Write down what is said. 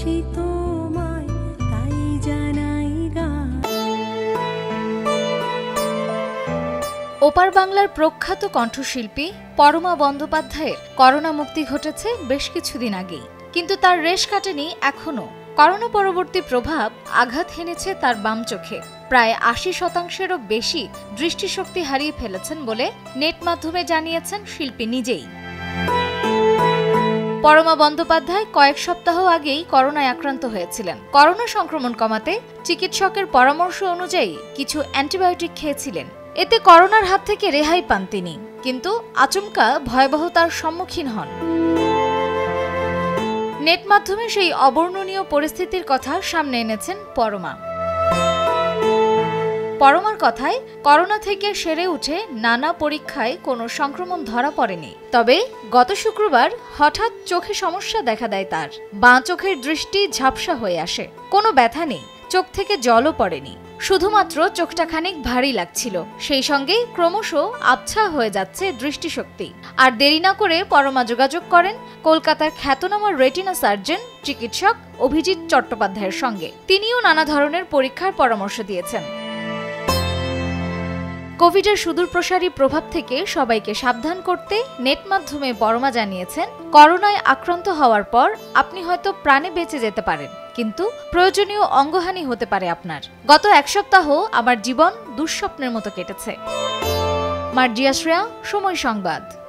ওপার বাংলার প্রখ্যাত কণ্ঠশিল্পী পরমা বন্দ্যোপাধ্যায়ের করোনা মুক্তি ঘটেছে বেশ কিছুদিন আগেই, কিন্তু তার রেশ কাটেনি এখনো। করোনা পরবর্তী প্রভাব আঘাত হেনেছে তার বাম চোখে। প্রায় ৮০% বেশি দৃষ্টিশক্তি হারিয়ে ফেলেছেন বলে নেট মাধ্যমে জানিয়েছেন শিল্পী নিজেই। পরমা বন্দ্যোপাধ্যায় কয়েক সপ্তাহ আগেই করোনায় আক্রান্ত হয়েছিলেন। করোনা সংক্রমণ কমাতে চিকিৎসকের পরামর্শ অনুযায়ী কিছু অ্যান্টিবায়োটিক খেয়েছিলেন। এতে করোনার হাত থেকে রেহাই পান তিনি, কিন্তু আচমকা ভয়াবহতার সম্মুখীন হন। নেট মাধ্যমে সেই অবর্ণনীয় পরিস্থিতির কথা সামনে এনেছেন পরমা। পরমার কথায়, করোনা থেকে সেরে উঠে নানা পরীক্ষায় কোনো সংক্রমণ ধরা পড়েনি। তবে গত শুক্রবার হঠাৎ চোখে সমস্যা দেখা দেয় তার। বাঁ চোখের দৃষ্টি ঝাপসা হয়ে আসে। কোনো ব্যথা নেই, চোখ থেকে জলও পড়েনি, শুধুমাত্র চোখটা খানিক ভারী লাগছিল। সেই সঙ্গে ক্রমশ আবছা হয়ে যাচ্ছে দৃষ্টিশক্তি। আর দেরি না করে পরমা যোগাযোগ করেন কলকাতার খ্যাতনামা রেটিনা সার্জন চিকিৎসক অভিজিৎ চট্টোপাধ্যায়ের সঙ্গে। তিনিও নানা ধরনের পরীক্ষার পরামর্শ দিয়েছেন। কোভিডের সুদূরপ্রসারী প্রভাব থেকে সবাইকে সাবধান করতে নেট মাধ্যমে পরমা জানিয়েছেন, করোনায় আক্রান্ত হওয়ার পর আপনি হয়তো প্রাণে বেঁচে যেতে পারেন, কিন্তু প্রয়োজনীয় অঙ্গহানি হতে পারে আপনার। গত এক সপ্তাহ আমার জীবন দুঃস্বপ্নের মতো কেটেছে। মার্জিয়া শ্রেয়া, সময় সংবাদ।